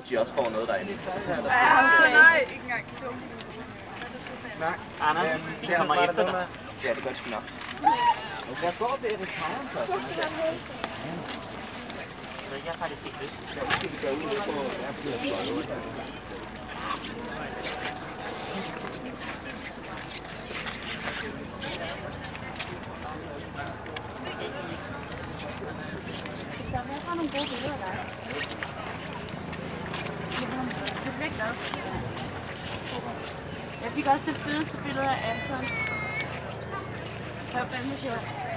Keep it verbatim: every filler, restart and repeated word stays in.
at de også får noget derinde. Ja, nej, ikke engang. Nej. Anders, de kommer efter dig. Ja, det gør det sgu nok. Lad os gå op ved restauranten først. Jeg har faktisk ikke lyst. Så skal vi gå ud og få værpillet. Jeg fik også det fedeste billede af Anton. Det var Bendejord.